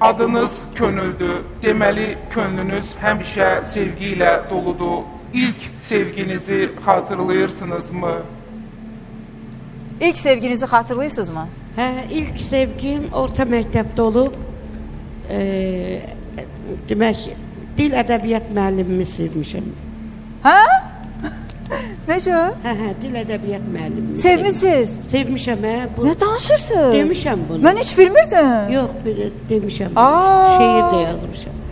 Adınız könüldü, demeli könlünüz həmişə sevgiyle doludur. İlk sevginizi hatırlayırsınız mı? İlk sevginizi hatırlayırsınız mı? Hə, ilk sevgim orta məktəbdə olub. Demək, dil ədəbiyyat müəllimimi sevmişim. Hə? Necə? Hə, dil ədəbiyyat müəllimimi. Sevmişsiniz? Sevmişəm, hə. Nə danışırsınız? Demişəm bunu. Mən heç bilmirdim. Yox, demişəm. Şeir də yazmışam.